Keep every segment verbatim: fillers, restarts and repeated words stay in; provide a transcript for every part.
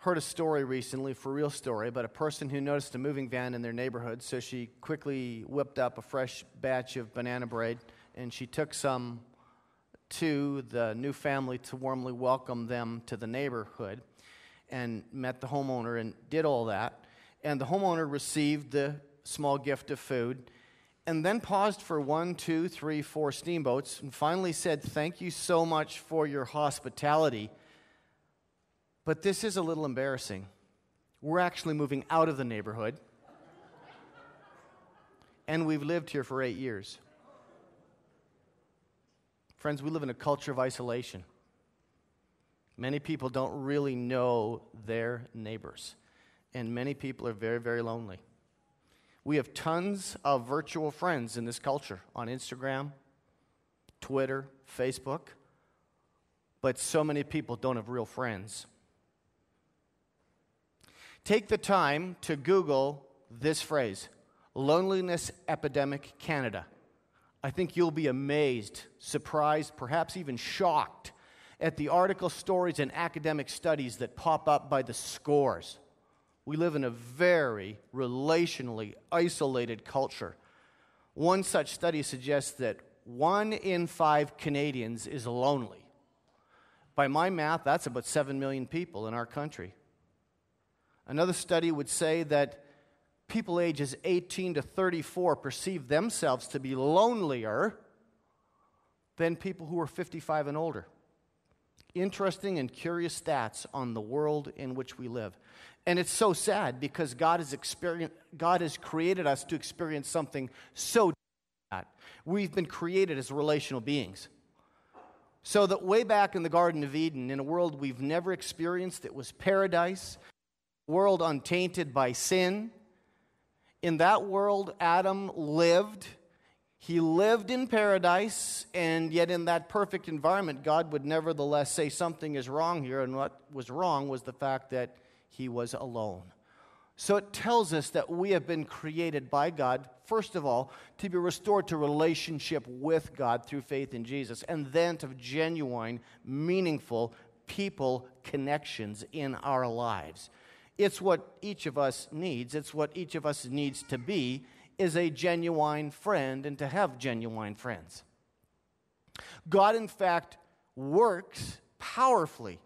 heard a story recently, for real story, about a person who noticed a moving van in their neighborhood, so she quickly whipped up a fresh batch of banana bread, and she took some to the new family to warmly welcome them to the neighborhood, and met the homeowner and did all that. And the homeowner received the small gift of food, and then paused for one, two, three, four steamboats, and finally said, "Thank you so much for your hospitality, but this is a little embarrassing. We're actually moving out of the neighborhood, and we've lived here for eight years." Friends, we live in a culture of isolation. Many people don't really know their neighbors, and many people are very, very lonely. We have tons of virtual friends in this culture on Instagram, Twitter, Facebook, but so many people don't have real friends. Take the time to Google this phrase, loneliness epidemic Canada. I think you'll be amazed, surprised, perhaps even shocked at the article, stories, and academic studies that pop up by the scores. We live in a very relationally isolated culture. One such study suggests that one in five Canadians is lonely. By my math, that's about seven million people in our country. Another study would say that people ages eighteen to thirty-four perceive themselves to be lonelier than people who are fifty-five and older. Interesting and curious stats on the world in which we live. And it's so sad because God has, experienced, God has created us to experience something so different. We've been created as relational beings. So that way back in the Garden of Eden, in a world we've never experienced, it was paradise, a world untainted by sin. In that world, Adam lived. He lived in paradise, and yet in that perfect environment, God would nevertheless say something is wrong here, and what was wrong was the fact that he was alone. So it tells us that we have been created by God, first of all, to be restored to relationship with God through faith in Jesus, and then to genuine, meaningful people connections in our lives. It's what each of us needs. It's what each of us needs to be, is a genuine friend and to have genuine friends. God, in fact, works powerfully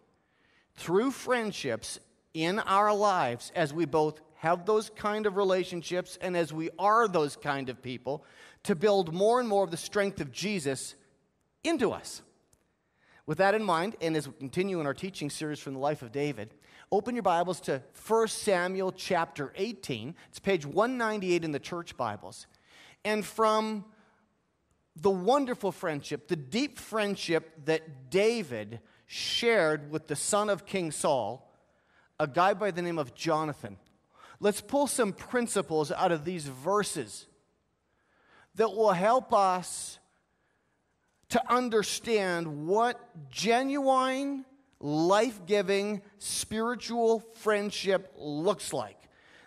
through friendships in our lives as we both have those kind of relationships and as we are those kind of people to build more and more of the strength of Jesus into us. With that in mind, and as we continue in our teaching series from the life of David, open your Bibles to First Samuel chapter eighteen. It's page one ninety-eight in the church Bibles. And from the wonderful friendship, the deep friendship that David shared with the son of King Saul, a guy by the name of Jonathan, let's pull some principles out of these verses that will help us to understand what genuine, life-giving, spiritual friendship looks like.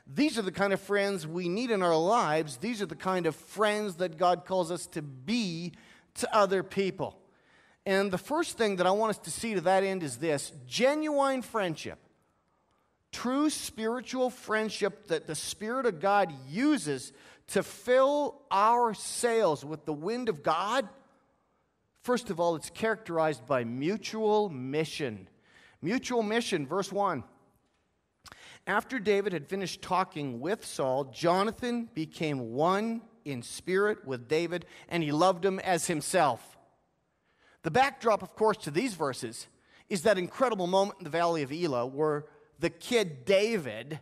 These are the kind of friends we need in our lives. These are the kind of friends that God calls us to be to other people. And the first thing that I want us to see to that end is this: genuine friendship, true spiritual friendship that the Spirit of God uses to fill our sails with the wind of God. First of all, it's characterized by mutual mission. Mutual mission, verse one. After David had finished talking with Saul, Jonathan became one in spirit with David, and he loved him as himself. The backdrop, of course, to these verses is that incredible moment in the Valley of Elah where the kid David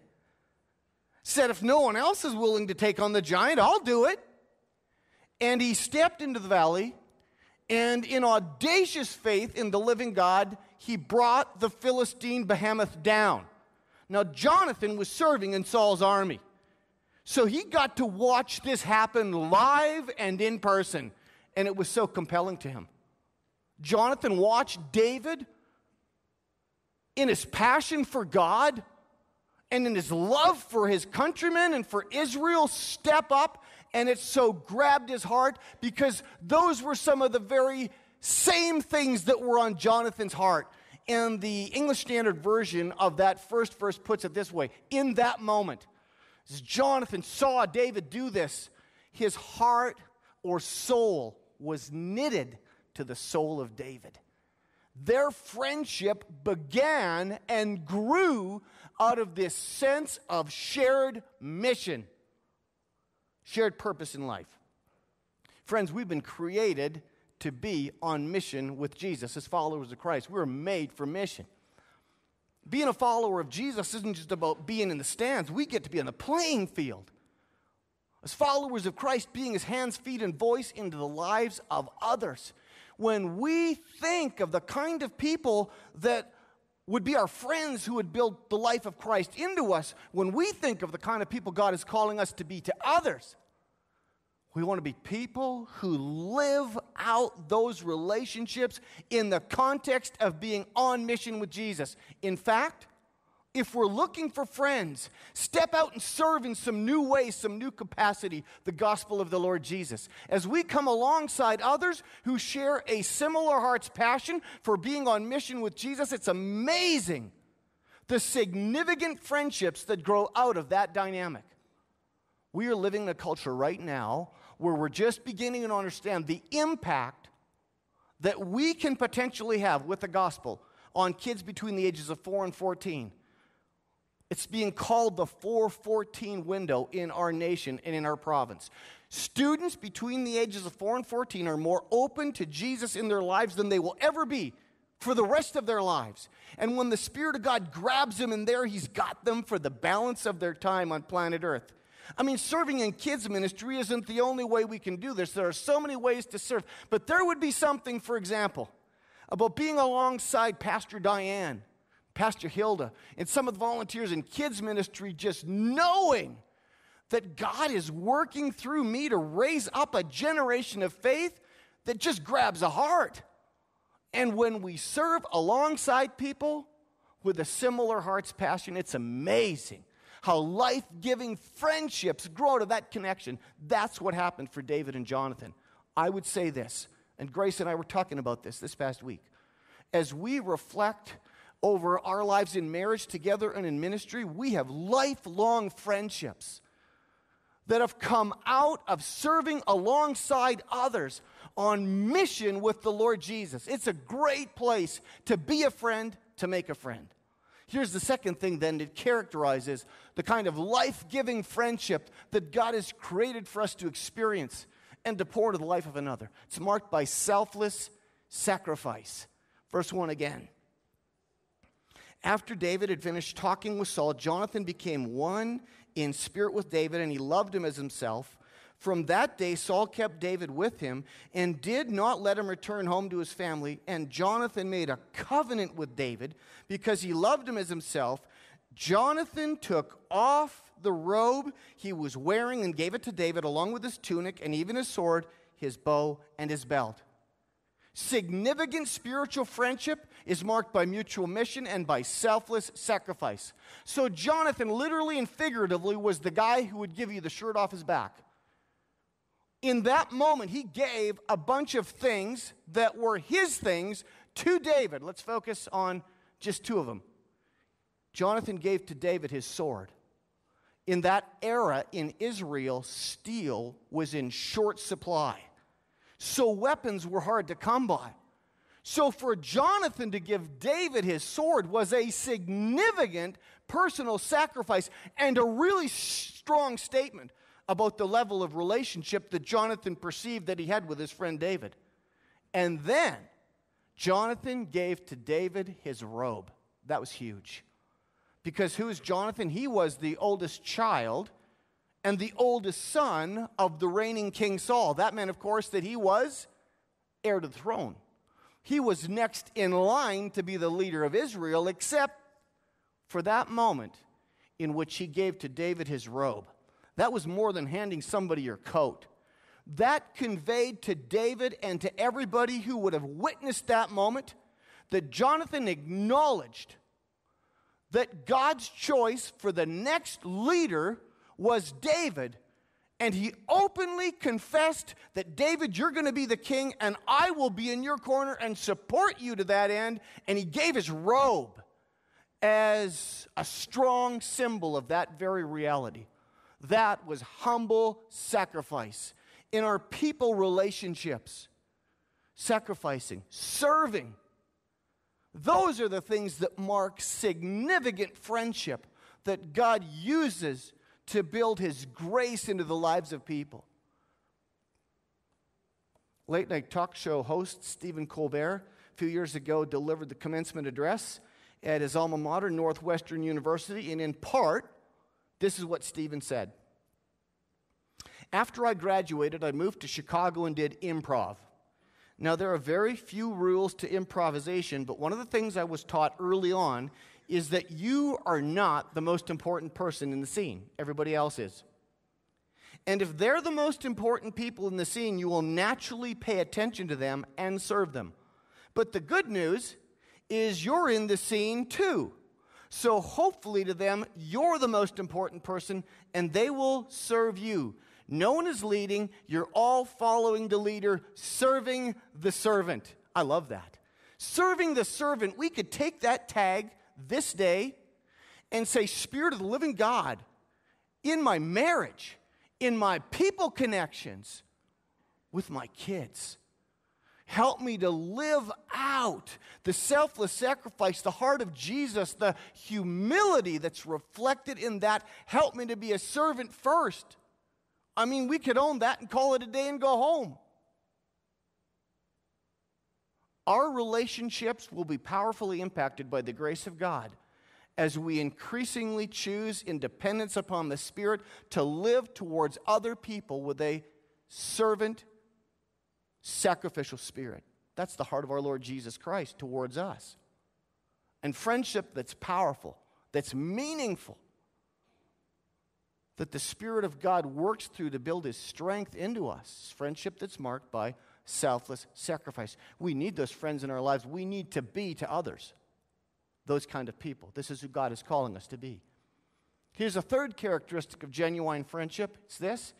said, "If no one else is willing to take on the giant, I'll do it." And he stepped into the valley, and in audacious faith in the living God, he brought the Philistine behemoth down. Now, Jonathan was serving in Saul's army, so he got to watch this happen live and in person, and it was so compelling to him. Jonathan watched David in his passion for God and in his love for his countrymen and for Israel step up, and it so grabbed his heart because those were some of the very same things that were on Jonathan's heart. And the English Standard Version of that first verse puts it this way. In that moment, as Jonathan saw David do this, his heart or soul was knitted to the soul of David. Their friendship began and grew out of this sense of shared mission, shared purpose in life. Friends, we've been created to be on mission with Jesus as followers of Christ. We're made for mission. Being a follower of Jesus isn't just about being in the stands. We get to be on the playing field. As followers of Christ, being his hands, feet, and voice into the lives of others. When we think of the kind of people that would be our friends who would build the life of Christ into us, when we think of the kind of people God is calling us to be to others, we want to be people who live out those relationships in the context of being on mission with Jesus. In fact, if we're looking for friends, step out and serve in some new ways, some new capacity, the gospel of the Lord Jesus. As we come alongside others who share a similar heart's passion for being on mission with Jesus, it's amazing the significant friendships that grow out of that dynamic. We are living in a culture right now where we're just beginning to understand the impact that we can potentially have with the gospel on kids between the ages of four and fourteen. It's being called the four fourteen window in our nation and in our province. Students between the ages of four and fourteen are more open to Jesus in their lives than they will ever be for the rest of their lives. And when the Spirit of God grabs them in there, he's got them for the balance of their time on planet Earth. I mean, serving in kids' ministry isn't the only way we can do this. There are so many ways to serve. But there would be something, for example, about being alongside Pastor Diane, Pastor Hilda, and some of the volunteers in kids' ministry, just knowing that God is working through me to raise up a generation of faith that just grabs a heart. And when we serve alongside people with a similar heart's passion, it's amazing how life-giving friendships grow to that connection. That's what happened for David and Jonathan. I would say this, and Grace and I were talking about this this past week. As we reflect over our lives in marriage together and in ministry, we have lifelong friendships that have come out of serving alongside others on mission with the Lord Jesus. It's a great place to be a friend, to make a friend. Here's the second thing then that characterizes the kind of life-giving friendship that God has created for us to experience and to pour into the life of another. It's marked by selfless sacrifice. Verse one again. After David had finished talking with Saul, Jonathan became one in spirit with David, and he loved him as himself. From that day, Saul kept David with him and did not let him return home to his family. And Jonathan made a covenant with David because he loved him as himself. Jonathan took off the robe he was wearing and gave it to David, along with his tunic and even his sword, his bow, and his belt. Significant spiritual friendship is marked by mutual mission and by selfless sacrifice. So Jonathan, literally and figuratively, was the guy who would give you the shirt off his back. In that moment, he gave a bunch of things that were his things to David. Let's focus on just two of them. Jonathan gave to David his sword. In that era in Israel, steel was in short supply. So weapons were hard to come by. So for Jonathan to give David his sword was a significant personal sacrifice and a really strong statement about the level of relationship that Jonathan perceived that he had with his friend David. And then Jonathan gave to David his robe. That was huge. Because who is Jonathan? He was the oldest child and the oldest son of the reigning King Saul. That meant, of course, that he was heir to the throne. He was next in line to be the leader of Israel, except for that moment in which he gave to David his robe. That was more than handing somebody your coat. That conveyed to David and to everybody who would have witnessed that moment that Jonathan acknowledged that God's choice for the next leader was David, and he openly confessed that, David, you're going to be the king, and I will be in your corner and support you to that end. And he gave his robe as a strong symbol of that very reality. That was humble sacrifice in our people relationships. Sacrificing, serving. Those are the things that mark significant friendship that God uses to build his grace into the lives of people. Late night talk show host Stephen Colbert a few years ago delivered the commencement address at his alma mater, Northwestern University, and in part, this is what Stephen said. After I graduated, I moved to Chicago and did improv. Now, there are very few rules to improvisation, but one of the things I was taught early on is that you are not the most important person in the scene. Everybody else is. And if they're the most important people in the scene, you will naturally pay attention to them and serve them. But the good news is you're in the scene too. So hopefully to them, you're the most important person, and they will serve you. No one is leading. You're all following the leader, serving the servant. I love that. Serving the servant. We could take that tag this day and say, Spirit of the living God, in my marriage, in my people connections, with my kids, help me to live out the selfless sacrifice, the heart of Jesus, the humility that's reflected in that. Help me to be a servant first. I mean, we could own that and call it a day and go home. Our relationships will be powerfully impacted by the grace of God as we increasingly choose in dependence upon the Spirit to live towards other people with a servant, sacrificial spirit. That's the heart of our Lord Jesus Christ towards us. And friendship that's powerful, that's meaningful, that the Spirit of God works through to build his strength into us. Friendship that's marked by selfless sacrifice. We need those friends in our lives. We need to be to others those kind of people. This is who God is calling us to be. Here's a third characteristic of genuine friendship. It's this.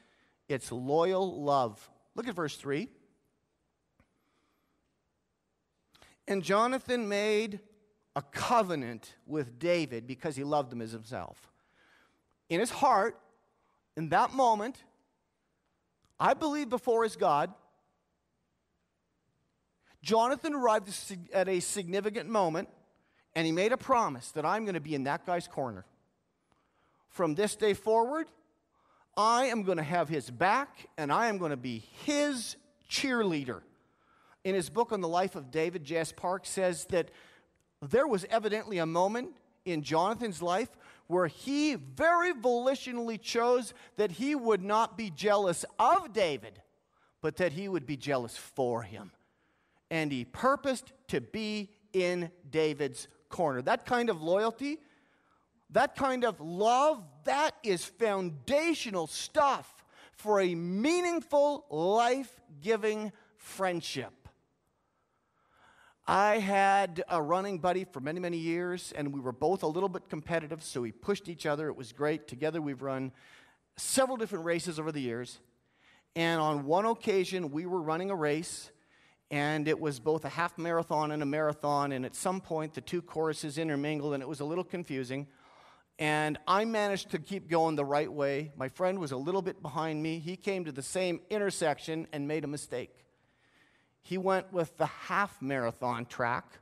It's loyal love. Look at verse three. And Jonathan made a covenant with David because he loved him as himself. In his heart, in that moment, I believe before his God, Jonathan arrived at a significant moment, and he made a promise that I'm going to be in that guy's corner. From this day forward, I am going to have his back, and I am going to be his cheerleader. In his book on the life of David, Jess Park says that there was evidently a moment in Jonathan's life where he very volitionally chose that he would not be jealous of David, but that he would be jealous for him. And he purposed to be in David's corner. That kind of loyalty, that kind of love, that is foundational stuff for a meaningful, life-giving friendship. I had a running buddy for many, many years, and we were both a little bit competitive, so we pushed each other. It was great. Together we've run several different races over the years. And on one occasion, we were running a race, and it was both a half marathon and a marathon, and at some point the two choruses intermingled, and it was a little confusing. And I managed to keep going the right way. My friend was a little bit behind me. He came to the same intersection and made a mistake. He went with the half marathon track.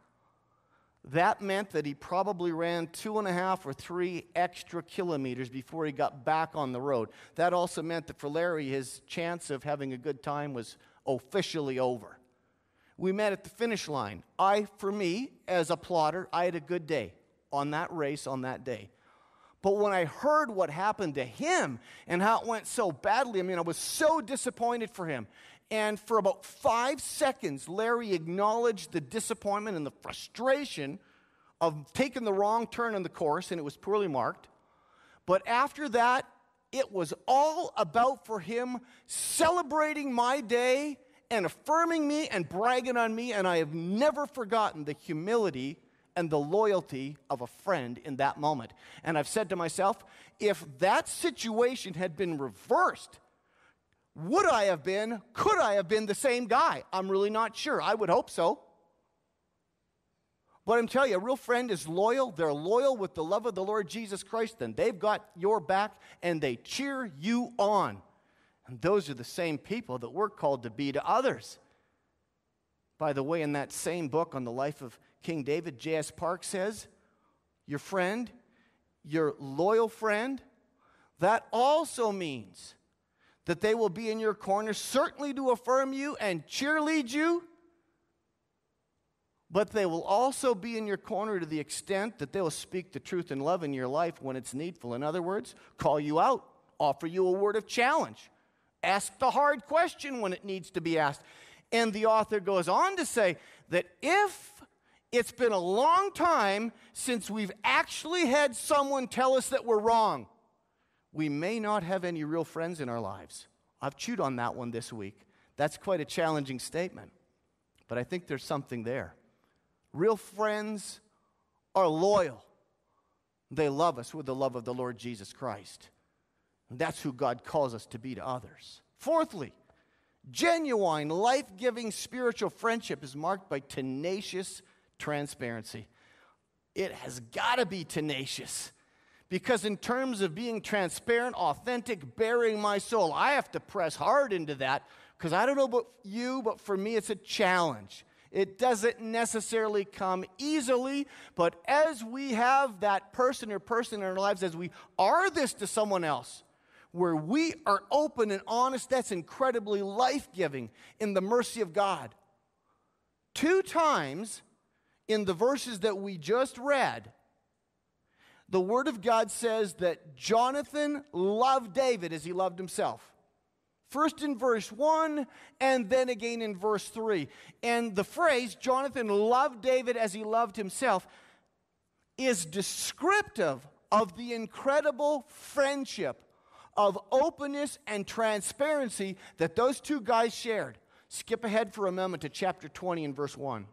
That meant that he probably ran two and a half or three extra kilometers before he got back on the road. That also meant that for Larry, his chance of having a good time was officially over. We met at the finish line. I, for me, as a plotter, I had a good day on that race on that day. But when I heard what happened to him and how it went so badly, I mean, I was so disappointed for him. And for about five seconds, Larry acknowledged the disappointment and the frustration of taking the wrong turn in the course, and it was poorly marked. But after that, it was all about for him celebrating my day and affirming me and bragging on me, and I have never forgotten the humility and the loyalty of a friend in that moment. And I've said to myself, if that situation had been reversed, Would I have been, could I have been the same guy? I'm really not sure. I would hope so. But I'm telling you, a real friend is loyal. They're loyal with the love of the Lord Jesus Christ, and they've got your back, and they cheer you on. And those are the same people that we're called to be to others. By the way, in that same book on the life of King David, Jess Park says, your friend, your loyal friend, that also means that they will be in your corner, certainly to affirm you and cheerlead you, but they will also be in your corner to the extent that they will speak the truth and love in your life when it's needful. In other words, call you out, offer you a word of challenge, ask the hard question when it needs to be asked. And the author goes on to say that if it's been a long time since we've actually had someone tell us that we're wrong, we may not have any real friends in our lives. I've chewed on that one this week. That's quite a challenging statement, but I think there's something there. Real friends are loyal. They love us with the love of the Lord Jesus Christ. And that's who God calls us to be to others. Fourthly, genuine, life-giving spiritual friendship is marked by tenacious transparency. It has got to be tenacious. Because in terms of being transparent, authentic, bearing my soul, I have to press hard into that because I don't know about you, but for me it's a challenge. It doesn't necessarily come easily, but as we have that person or person in our lives, as we are this to someone else, where we are open and honest, that's incredibly life-giving in the mercy of God. Two times in the verses that we just read, the Word of God says that Jonathan loved David as he loved himself. First in verse one, and then again in verse three. And the phrase, Jonathan loved David as he loved himself, is descriptive of the incredible friendship of openness and transparency that those two guys shared. Skip ahead for a moment to chapter twenty and verse one.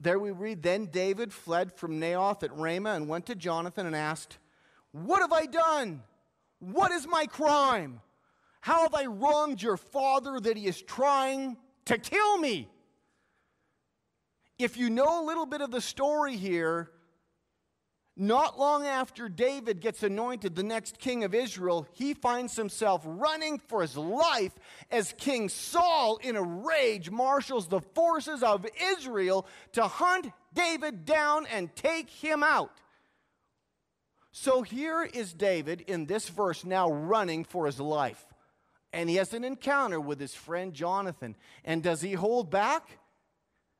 There we read, then David fled from Naioth at Ramah and went to Jonathan and asked, what have I done? What is my crime? How have I wronged your father that he is trying to kill me? If you know a little bit of the story here, not long after David gets anointed the next king of Israel, he finds himself running for his life as King Saul, in a rage, marshals the forces of Israel to hunt David down and take him out. So here is David in this verse now running for his life. And he has an encounter with his friend Jonathan. And does he hold back?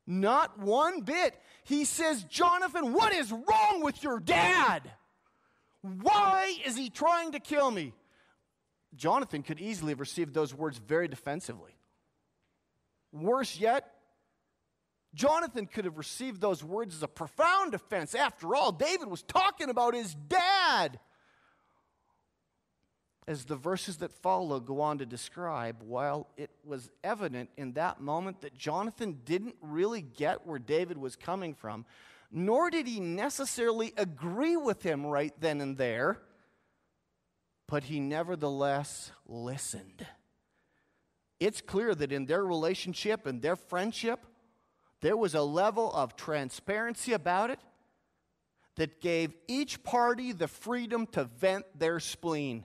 Not one bit. He says, Jonathan, what is wrong with your dad? Why is he trying to kill me? Jonathan could easily have received those words very defensively. Worse yet, Jonathan could have received those words as a profound offense. After all, David was talking about his dad. As the verses that follow go on to describe, while it was evident in that moment that Jonathan didn't really get where David was coming from, nor did he necessarily agree with him right then and there, but he nevertheless listened. It's clear that in their relationship and their friendship, there was a level of transparency about it that gave each party the freedom to vent their spleen.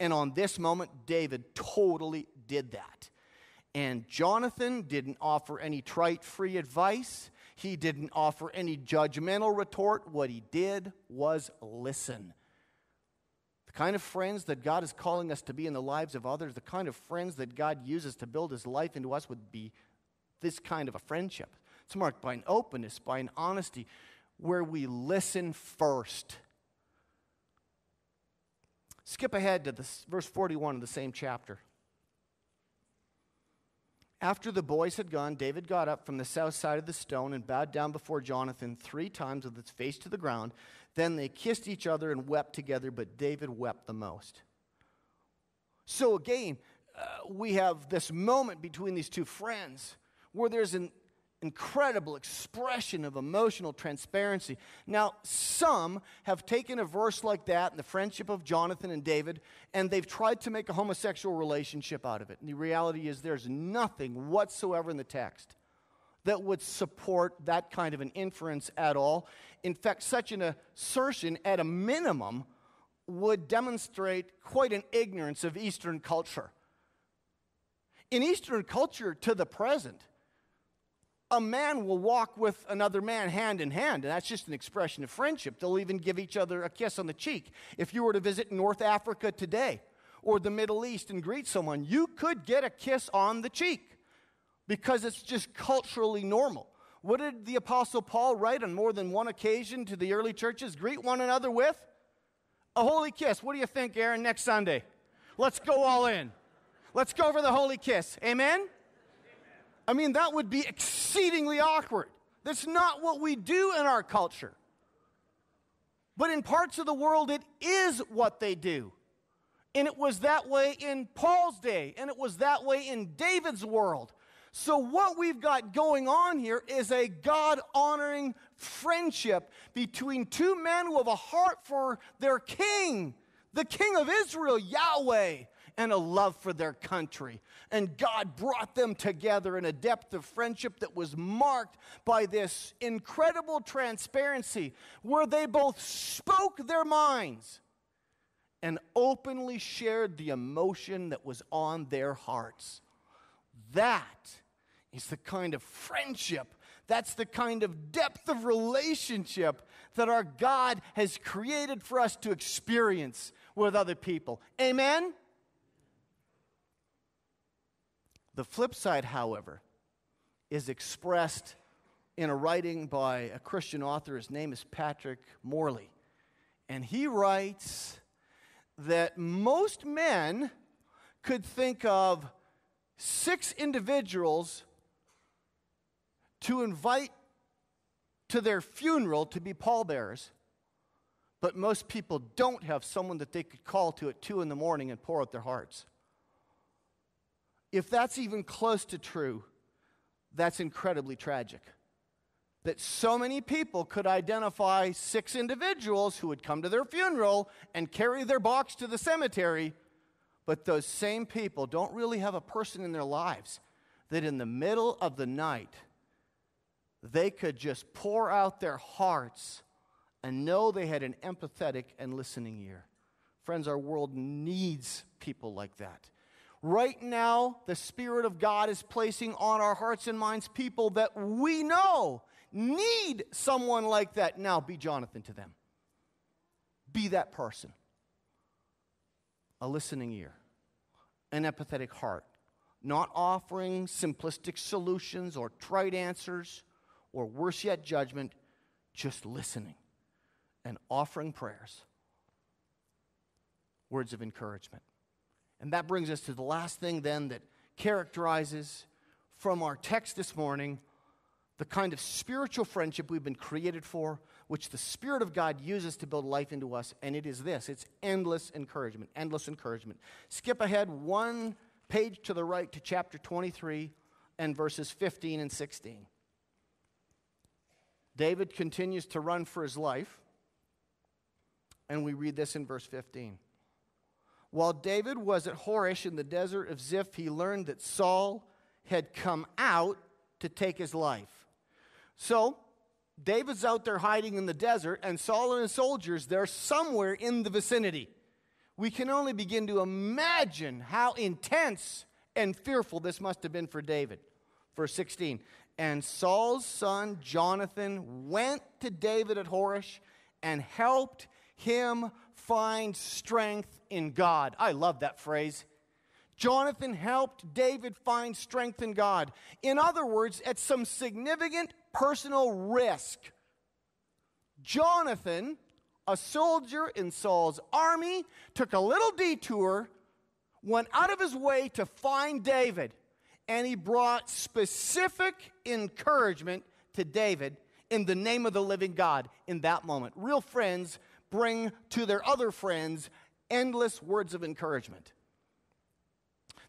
And on this moment, David totally did that. And Jonathan didn't offer any trite, free advice. He didn't offer any judgmental retort. What he did was listen. The kind of friends that God is calling us to be in the lives of others, the kind of friends that God uses to build his life into us, would be this kind of a friendship. It's marked by an openness, by an honesty, where we listen first. Skip ahead to this, verse forty-one of the same chapter. After the boys had gone, David got up from the south side of the stone and bowed down before Jonathan three times with his face to the ground. Then they kissed each other and wept together, but David wept the most. So again, uh, we have this moment between these two friends where there's an incredible expression of emotional transparency. Now, some have taken a verse like that in the friendship of Jonathan and David, and they've tried to make a homosexual relationship out of it. And the reality is there's nothing whatsoever in the text that would support that kind of an inference at all. In fact, such an assertion, at a minimum, would demonstrate quite an ignorance of Eastern culture. In Eastern culture to the present, a man will walk with another man hand in hand, and that's just an expression of friendship. They'll even give each other a kiss on the cheek. If you were to visit North Africa today or the Middle East and greet someone, you could get a kiss on the cheek because it's just culturally normal. What did the Apostle Paul write on more than one occasion to the early churches? Greet one another with a holy kiss. What do you think, Aaron, next Sunday? Let's go all in. Let's go for the holy kiss. Amen? I mean, that would be exceedingly awkward. That's not what we do in our culture. But in parts of the world, it is what they do. And it was that way in Paul's day, and it was that way in David's world. So what we've got going on here is a God-honoring friendship between two men who have a heart for their king, the king of Israel, Yahweh, and a love for their country. And God brought them together in a depth of friendship that was marked by this incredible transparency where they both spoke their minds and openly shared the emotion that was on their hearts. That is the kind of friendship, that's the kind of depth of relationship that our God has created for us to experience with other people. Amen? The flip side, however, is expressed in a writing by a Christian author. His name is Patrick Morley. And he writes that most men could think of six individuals to invite to their funeral to be pallbearers, but most people don't have someone that they could call to at two in the morning and pour out their hearts. If that's even close to true, that's incredibly tragic. That so many people could identify six individuals who would come to their funeral and carry their box to the cemetery, but those same people don't really have a person in their lives that in the middle of the night, they could just pour out their hearts and know they had an empathetic and listening ear. Friends, our world needs people like that. Right now, the Spirit of God is placing on our hearts and minds people that we know need someone like that. Now, be Jonathan to them. Be that person. A listening ear. An empathetic heart. Not offering simplistic solutions or trite answers or worse yet, judgment. Just listening and offering prayers. Words of encouragement. And that brings us to the last thing then that characterizes from our text this morning the kind of spiritual friendship we've been created for, which the Spirit of God uses to build life into us, and it is this. It's endless encouragement, endless encouragement. Skip ahead one page to the right to chapter twenty-three and verses fifteen and sixteen. David continues to run for his life, and we read this in verse fifteen. While David was at Horish in the desert of Ziph, he learned that Saul had come out to take his life. So, David's out there hiding in the desert, and Saul and his soldiers, they're somewhere in the vicinity. We can only begin to imagine how intense and fearful this must have been for David. Verse sixteen, and Saul's son Jonathan went to David at Horish and helped him find strength in God. I love that phrase. Jonathan helped David find strength in God. In other words, at some significant personal risk, Jonathan, a soldier in Saul's army, took a little detour, went out of his way to find David, and he brought specific encouragement to David in the name of the living God in that moment. Real friends bring to their other friends endless words of encouragement.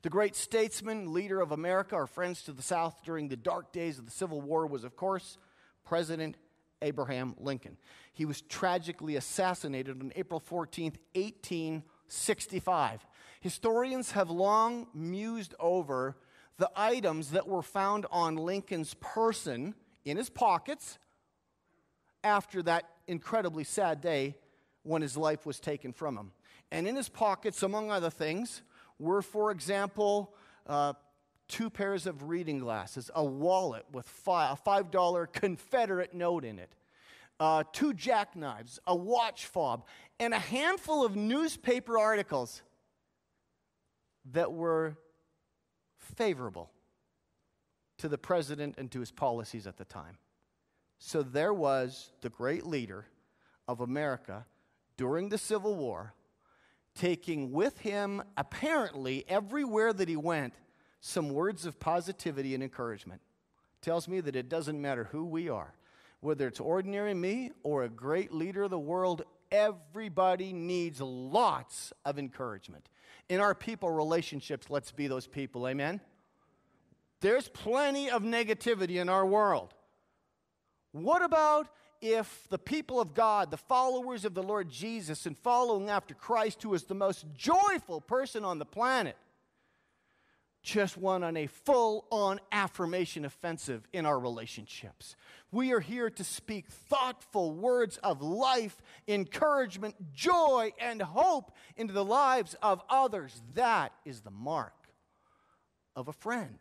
The great statesman, leader of America, our friends to the South during the dark days of the Civil War was, of course, President Abraham Lincoln. He was tragically assassinated on April fourteenth, eighteen sixty-five. Historians have long mused over the items that were found on Lincoln's person, in his pockets, after that incredibly sad day when his life was taken from him. And in his pockets, among other things, were, for example, uh, two pairs of reading glasses, a wallet with fi- a five dollar Confederate note in it, uh, two jackknives, a watch fob, and a handful of newspaper articles that were favorable to the president and to his policies at the time. So there was the great leader of America during the Civil War, taking with him, apparently, everywhere that he went, some words of positivity and encouragement. Tells me that it doesn't matter who we are, whether it's ordinary me or a great leader of the world, everybody needs lots of encouragement. In our people relationships, let's be those people, amen? There's plenty of negativity in our world. What about if the people of God, the followers of the Lord Jesus, and following after Christ, who is the most joyful person on the planet, just went on a full-on affirmation offensive in our relationships? We are here to speak thoughtful words of life, encouragement, joy, and hope into the lives of others. That is the mark of a friend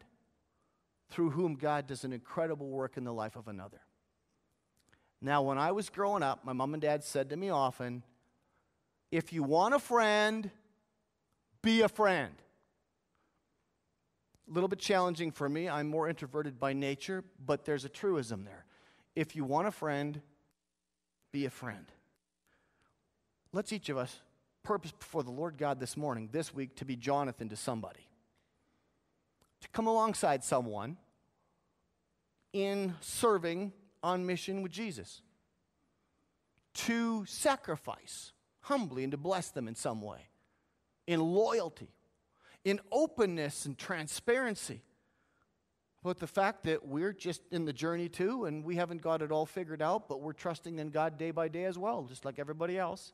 through whom God does an incredible work in the life of another. Now, when I was growing up, my mom and dad said to me often, if you want a friend, be a friend. A little bit challenging for me. I'm more introverted by nature, but there's a truism there. If you want a friend, be a friend. Let's each of us purpose before the Lord God this morning, this week, to be Jonathan to somebody. To come alongside someone in serving on mission with Jesus, to sacrifice humbly and to bless them in some way, in loyalty, in openness and transparency, but the fact that we're just in the journey too, and we haven't got it all figured out, but we're trusting in God day by day as well, just like everybody else,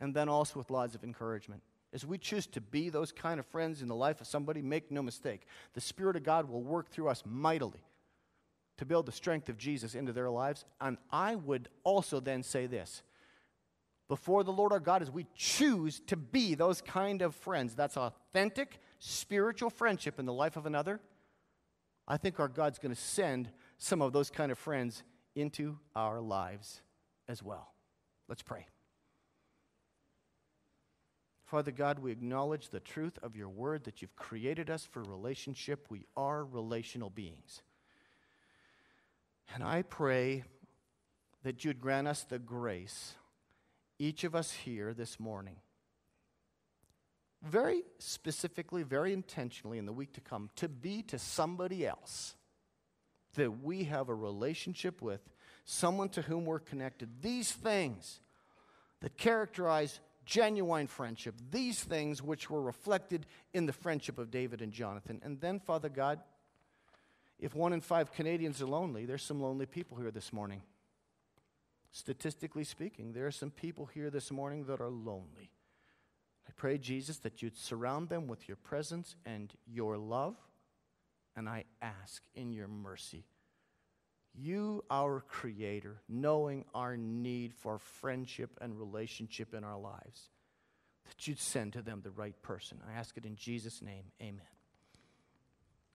and then also with lots of encouragement. As we choose to be those kind of friends in the life of somebody, make no mistake, the Spirit of God will work through us mightily to build the strength of Jesus into their lives. And I would also then say this. Before the Lord our God, as we choose to be those kind of friends, that's authentic spiritual friendship in the life of another, I think our God's going to send some of those kind of friends into our lives as well. Let's pray. Father God, we acknowledge the truth of your word that you've created us for relationship. We are relational beings. And I pray that you'd grant us the grace, each of us here this morning, very specifically, very intentionally in the week to come, to be to somebody else that we have a relationship with, someone to whom we're connected. These things that characterize genuine friendship, these things which were reflected in the friendship of David and Jonathan. And then, Father God, if one in five Canadians are lonely, there's some lonely people here this morning. Statistically speaking, there are some people here this morning that are lonely. I pray, Jesus, that you'd surround them with your presence and your love, and I ask in your mercy. You, our Creator, knowing our need for friendship and relationship in our lives, that you'd send to them the right person. I ask it in Jesus' name, amen.